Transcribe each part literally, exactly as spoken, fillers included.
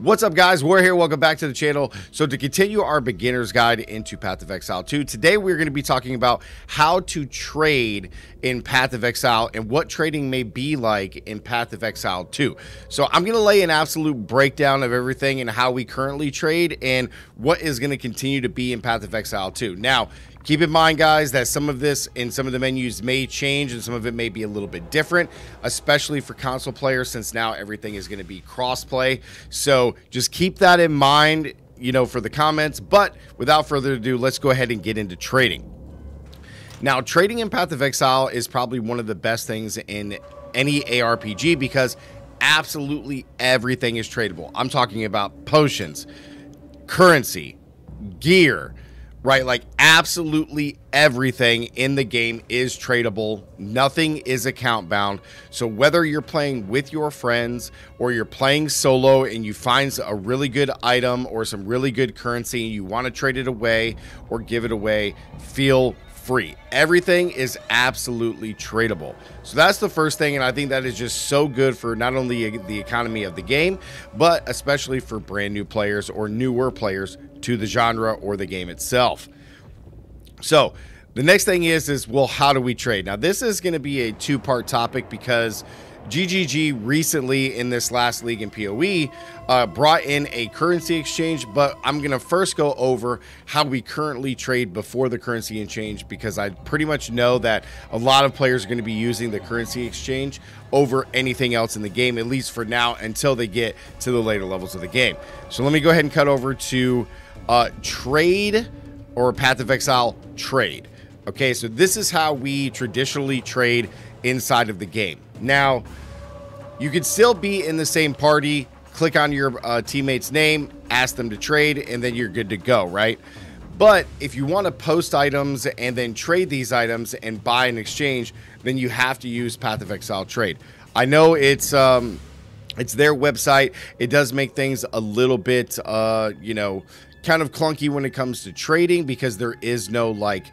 What's up, guys? We're here. Welcome back to the channel. So to continue our beginner's guide into Path of Exile two, today we're going to be talking about how to trade in Path of Exile and what trading may be like in Path of Exile two. So I'm going to lay an absolute breakdown of everything and how we currently trade and what is going to continue to be in Path of Exile two. Now, keep in mind, guys, that some of this and some of the menus may change and some of it may be a little bit different, especially for console players, since now everything is going to be cross-play. So just keep that in mind, you know, for the comments. But without further ado, let's go ahead and get into trading. Now, trading in Path of Exile is probably one of the best things in any A R P G because absolutely everything is tradable. I'm talking about potions, currency, gear, right? Like absolutely everything in the game is tradable. Nothing is account bound. So whether you're playing with your friends or you're playing solo and you find a really good item or some really good currency and you want to trade it away or give it away, feel free. Everything is absolutely tradable. So that's the first thing, and I think that is just so good for not only the economy of the game, but especially for brand new players or newer players to the genre or the game itself. So the next thing is, is well, how do we trade? Now, this is going to be a two-part topic because G G G recently in this last league in P O E uh, brought in a currency exchange, but I'm going to first go over how we currently trade before the currency exchange, because I pretty much know that a lot of players are going to be using the currency exchange over anything else in the game, at least for now, until they get to the later levels of the game. So let me go ahead and cut over to uh, trade, or Path of Exile trade. Okay, so this is how we traditionally trade inside of the game. Now, you could still be in the same party, click on your uh, teammate's name, ask them to trade, and then you're good to go, right? But if you want to post items and then trade these items and buy and exchange, then you have to use Path of Exile Trade. I know it's um, it's their website. It does make things a little bit, uh, you know, kind of clunky when it comes to trading, because there is no, like,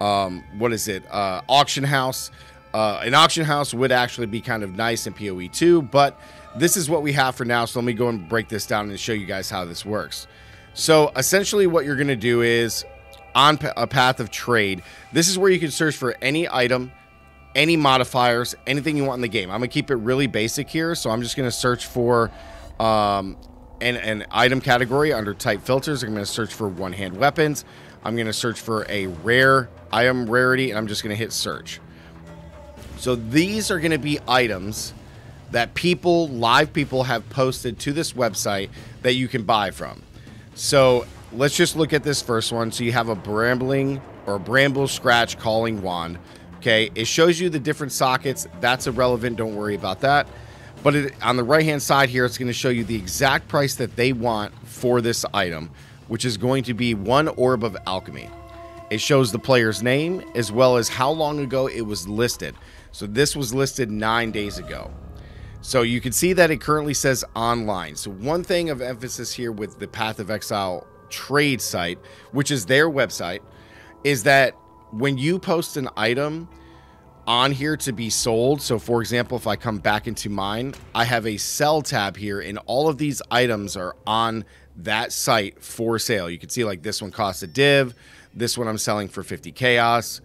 um, what is it, uh, auction house. Uh, an auction house would actually be kind of nice in P O E two, but this is what we have for now. So let me go and break this down and show you guys how this works. So essentially what you're going to do is on a Path of Trade, this is where you can search for any item, any modifiers, anything you want in the game. I'm going to keep it really basic here. So I'm just going to search for um, an, an item category under type filters. I'm going to search for one hand weapons. I'm going to search for a rare item rarity, and I'm just going to hit search. So these are going to be items that people, live people, have posted to this website that you can buy from. So let's just look at this first one. So you have a brambling or a bramble scratch calling wand. Okay, it shows you the different sockets. That's irrelevant. Don't worry about that. But it, on the right hand side here, it's going to show you the exact price that they want for this item, which is going to be one orb of alchemy. It shows the player's name as well as how long ago it was listed. So this was listed nine days ago. So you can see that it currently says online. So one thing of emphasis here with the Path of Exile trade site, which is their website, is that when you post an item on here to be sold, so for example, if I come back into mine, I have a sell tab here, and all of these items are on that site for sale. You can see like this one costs a div, this one I'm selling for fifty chaos.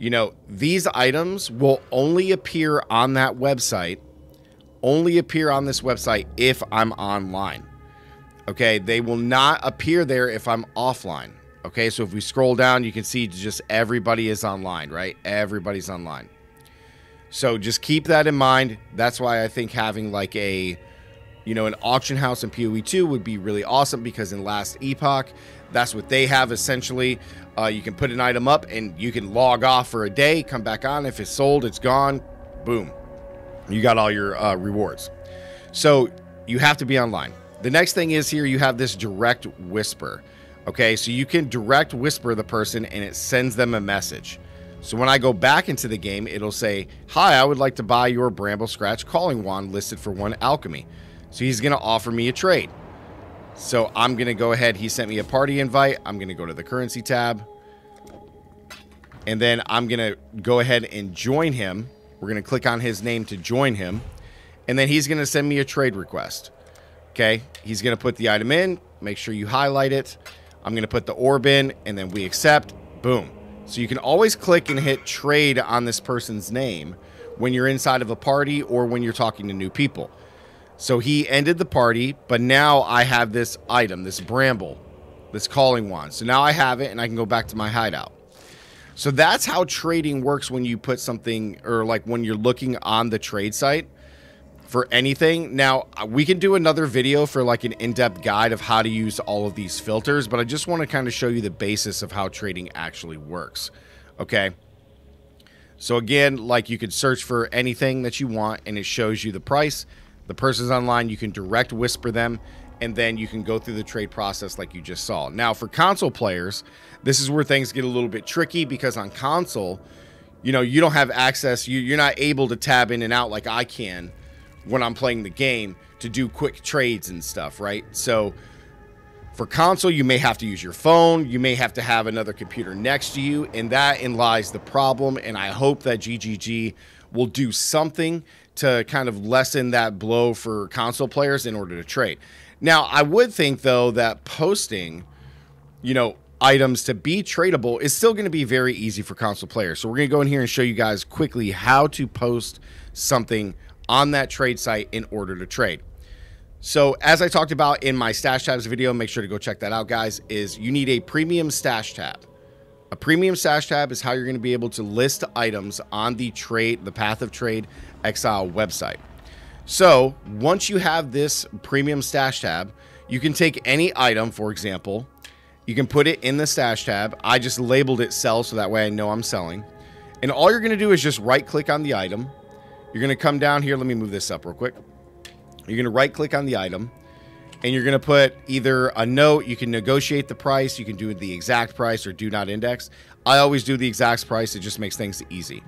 You know, these items will only appear on that website, only appear on this website if I'm online. Okay, they will not appear there if I'm offline. Okay, so if we scroll down, you can see just everybody is online, right? Everybody's online. So just keep that in mind. That's why I think having like a, you know, an auction house in P O E two would be really awesome, because in Last Epoch, that's what they have essentially. Uh, you can put an item up and you can log off for a day, come back on. If it's sold, it's gone. Boom. You got all your uh, rewards. So you have to be online. The next thing is here, you have this direct whisper. Okay, so you can direct whisper the person and it sends them a message. So when I go back into the game, it'll say, hi, I would like to buy your Bramble Scratch Calling Wand listed for one alchemy. So he's going to offer me a trade. So I'm going to go ahead. He sent me a party invite. I'm going to go to the currency tab. And then I'm going to go ahead and join him. We're going to click on his name to join him. And then he's going to send me a trade request. Okay, he's going to put the item in. Make sure you highlight it. I'm going to put the orb in, and then we accept. Boom. So you can always click and hit trade on this person's name when you're inside of a party or when you're talking to new people. So he ended the party, but now I have this item, this bramble, this calling wand. So now I have it, and I can go back to my hideout. So that's how trading works when you put something, or like when you're looking on the trade site for anything. Now, we can do another video for like an in-depth guide of how to use all of these filters, but I just want to kind of show you the basis of how trading actually works. Okay. So again, like you could search for anything that you want and it shows you the price. The person's online, you can direct whisper them, and then you can go through the trade process like you just saw. Now, for console players, this is where things get a little bit tricky, because on console, you know, you don't have access. You, you're not able to tab in and out like I can when I'm playing the game to do quick trades and stuff, right? So for console, you may have to use your phone. You may have to have another computer next to you, and therein lies the problem. And I hope that G G G will do something to kind of lessen that blow for console players in order to trade. Now, I would think, though, that posting, you know, items to be tradable is still going to be very easy for console players. So we're going to go in here and show you guys quickly how to post something on that trade site in order to trade. So as I talked about in my stash tabs video, make sure to go check that out, guys, is you need a premium stash tab. A premium stash tab is how you're going to be able to list items on the trade, the Path of Trade Exile website. So once you have this premium stash tab, you can take any item, for example, you can put it in the stash tab. I just labeled it sell, so that way I know I'm selling. And all you're going to do is just right click on the item. You're going to come down here. Let me move this up real quick. You're going to right click on the item, and you're going to put either a note. You can negotiate the price. You can do the exact price or do not index. I always do the exact price. It just makes things easy.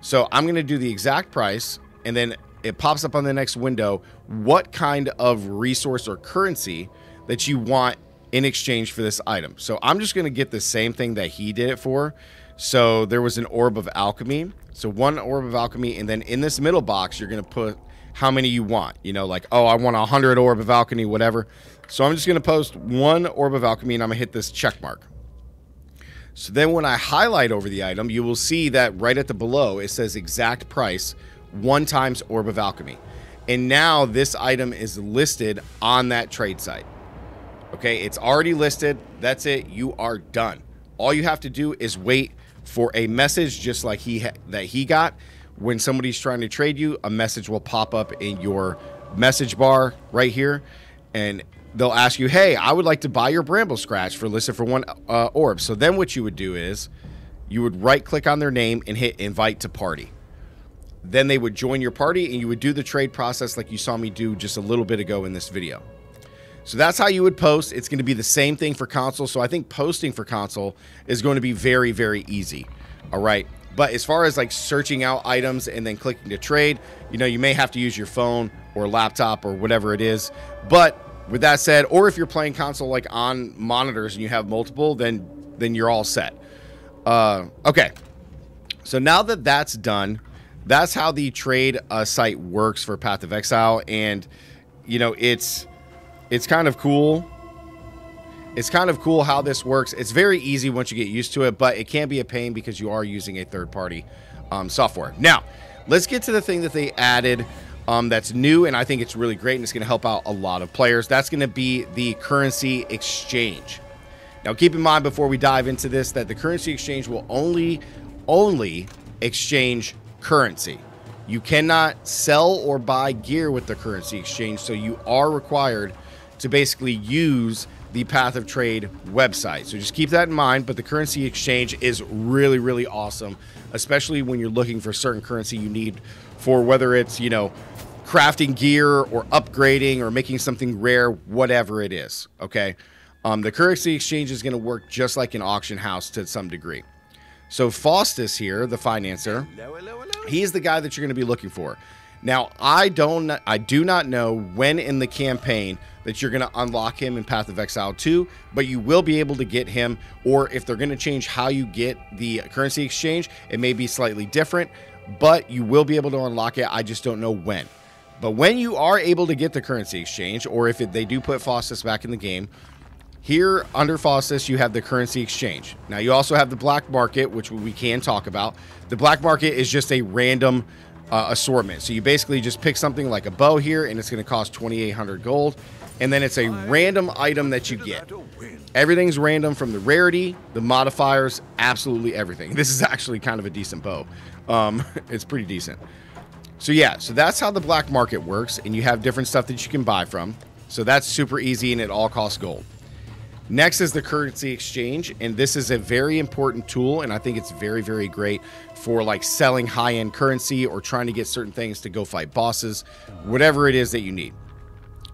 So I'm going to do the exact price, and then it pops up on the next window what kind of resource or currency that you want in exchange for this item. So I'm just going to get the same thing that he did it for. So there was an orb of alchemy. So one orb of alchemy. And then in this middle box, you're going to put how many you want. You know, like, oh, I want one hundred orb of alchemy, whatever. So I'm just going to post one orb of alchemy, and I'm going to hit this check mark. So then when I highlight over the item, you will see that right at the below, it says exact price, one times orb of alchemy. And now this item is listed on that trade site. Okay, it's already listed. That's it. You are done. All you have to do is wait for a message, just like he ha that he got. When somebody's trying to trade you, a message will pop up in your message bar right here, and they'll ask you, hey, I would like to buy your bramble scratch for listed for one uh, orb. So then what you would do is you would right click on their name and hit invite to party. Then they would join your party, and you would do the trade process like you saw me do just a little bit ago in this video. So that's how you would post. It's going to be the same thing for console. So I think posting for console is going to be very, very easy. All right. But as far as like searching out items and then clicking to trade, you know, you may have to use your phone or laptop or whatever it is. But with that said, or if you're playing console like on monitors and you have multiple, then then you're all set. Uh, okay. So now that that's done, that's how the trade uh, site works for Path of Exile. And, you know, it's it's kind of cool. It's kind of cool how this works. It's very easy once you get used to it, but it can be a pain because you are using a third-party um, software. Now, let's get to the thing that they added um, that's new, and I think it's really great, and it's going to help out a lot of players. That's going to be the currency exchange. Now, keep in mind before we dive into this that the currency exchange will only, only exchange currency. You cannot sell or buy gear with the currency exchange, so you are required to basically use the Path of Trade website. So just keep that in mind, but the currency exchange is really, really awesome, especially when you're looking for certain currency you need for, whether it's, you know, crafting gear or upgrading or making something rare, whatever it is, okay? Um, the currency exchange is going to work just like an auction house to some degree. So Faustus here, the financier, hello, hello, hello. He's the guy that you're going to be looking for. Now, I don't, I do not know when in the campaign that you're going to unlock him in Path of Exile two, but you will be able to get him, or if they're going to change how you get the currency exchange, it may be slightly different, but you will be able to unlock it. I just don't know when. But when you are able to get the currency exchange, or if it, they do put Faustus back in the game, here under Faustus, you have the currency exchange. Now, you also have the black market, which we can talk about. The black market is just a random uh, assortment. So you basically just pick something like a bow here, and it's going to cost twenty-eight hundred gold. And then it's a random item that you get. Everything's random from the rarity, the modifiers, absolutely everything. This is actually kind of a decent bow. Um, it's pretty decent. So yeah, so that's how the black market works, and you have different stuff that you can buy from. So that's super easy, and it all costs gold. Next is the currency exchange, and this is a very important tool, and I think it's very, very great for like selling high-end currency or trying to get certain things to go fight bosses, whatever it is that you need.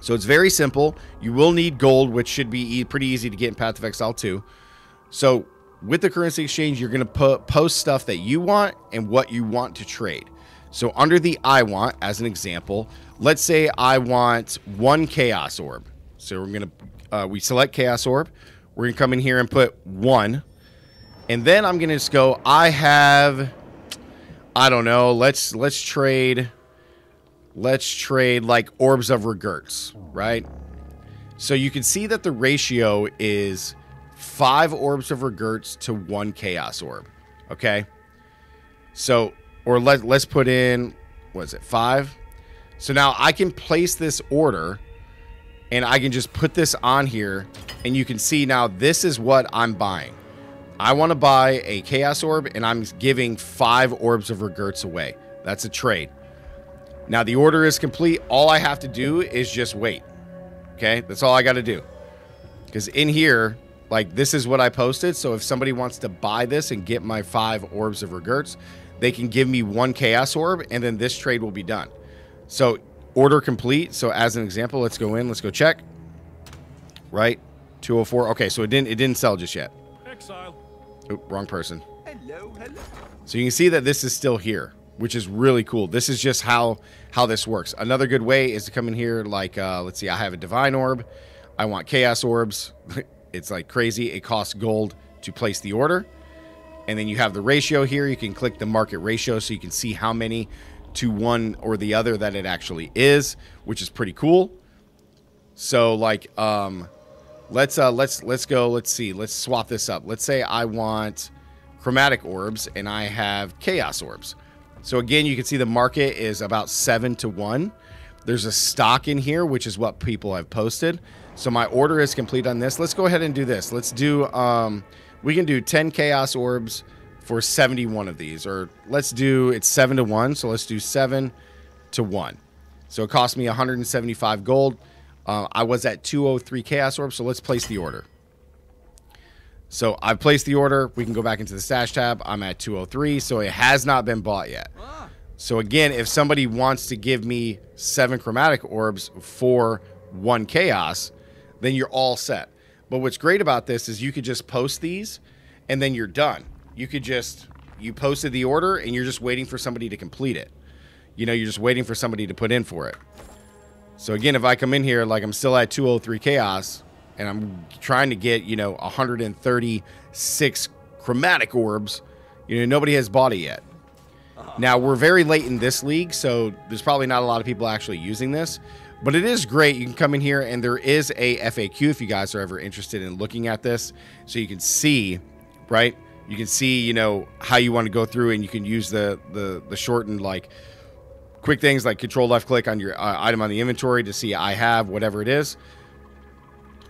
So it's very simple. You will need gold, which should be e- pretty easy to get in Path of Exile two. So with the currency exchange, you're going to post stuff that you want and what you want to trade. So under the I want, as an example, let's say I want one chaos orb. So we're going to, uh, we select chaos orb. We're going to come in here and put one. And then I'm going to just go, I have, I don't know, let's, let's trade, let's trade like orbs of regerts, right? So you can see that the ratio is five orbs of regerts to one chaos orb, okay? So, or let, let's put in, what is it, five? So now I can place this order, and I can just put this on here, and you can see now this is what I'm buying. I want to buy a chaos orb, and I'm giving five orbs of regerts away. That's a trade. Now the order is complete. All I have to do is just wait. Okay, that's all I got to do. Because in here, like this is what I posted. So if somebody wants to buy this and get my five orbs of regerts, they can give me one chaos orb, and then this trade will be done. So order complete. So as an example, let's go in, let's go check. Right, two oh four. Okay, so it didn't it didn't sell just yet. Exile. Oh, wrong person. Hello, hello. So you can see that this is still here, which is really cool. This is just how how this works. Another good way is to come in here, like uh, let's see, I have a divine orb. I want chaos orbs. It's like crazy. It costs gold to place the order. And then you have the ratio here. You can click the market ratio so you can see how many to one or the other that it actually is, which is pretty cool. So like, um, let's uh, let's let's go. Let's see. Let's swap this up. Let's say I want chromatic orbs and I have chaos orbs. So again, you can see the market is about seven to one. There's a stock in here, which is what people have posted. So my order is complete on this. Let's go ahead and do this. Let's do, um, we can do ten chaos orbs for seventy-one of these, or let's do, it's seven to one. So let's do seven to one. So it cost me one hundred seventy-five gold. Uh, I was at two oh three chaos orbs. So let's place the order. So I've placed the order. We can go back into the stash tab. I'm at two oh three, so it has not been bought yet. So again, if somebody wants to give me seven chromatic orbs for one chaos, then you're all set. But what's great about this is you could just post these and then you're done. You could just, you posted the order and you're just waiting for somebody to complete it. You know, you're just waiting for somebody to put in for it. So again, if I come in here, like I'm still at two oh three chaos, and I'm trying to get, you know, one hundred thirty-six chromatic orbs. You know, nobody has bought it yet. Now, we're very late in this league, so there's probably not a lot of people actually using this. But it is great. You can come in here, and there is a F A Q if you guys are ever interested in looking at this. So you can see, right? You can see, you know, how you want to go through, and you can use the, the, the shortened, like, quick things like control left click on your uh, item on the inventory to see I have whatever it is.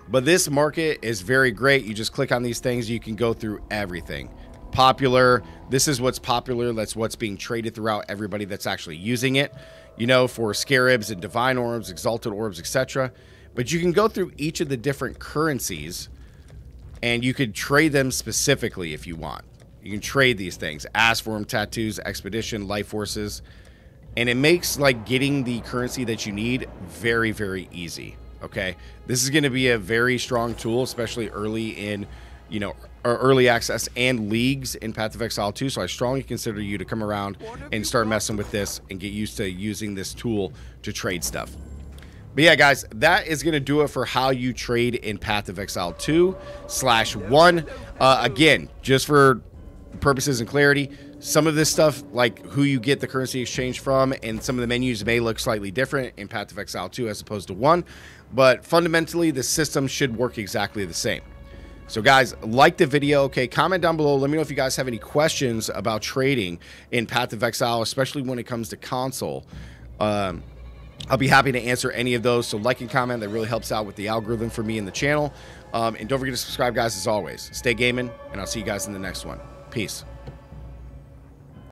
But this market is very great. You just click on these things. You can go through everything. Popular. This is what's popular. That's what's being traded throughout everybody that's actually using it, you know, for scarabs and divine orbs, exalted orbs, et cetera. But you can go through each of the different currencies and you could trade them specifically if you want. You can trade these things. Ask for them, tattoos, expedition, life forces. And it makes like getting the currency that you need very, very easy. Okay, this is going to be a very strong tool, especially early in, you know, early access and leagues in Path of Exile two. So I strongly consider you to come around and start messing with this and get used to using this tool to trade stuff. But yeah, guys, that is going to do it for how you trade in Path of Exile two slash one. Uh, again, just for purposes and clarity, Some of this stuff, like who you get the currency exchange from, and some of the menus may look slightly different in Path of Exile two as opposed to one, but fundamentally the system should work exactly the same. So guys, like the video, okay, comment down below. Let me know if you guys have any questions about trading in Path of Exile, especially when it comes to console. Um, I'll be happy to answer any of those. So like and comment, that really helps out with the algorithm for me and the channel. Um, and don't forget to subscribe, guys, as always. Stay gaming, and I'll see you guys in the next one. Peace.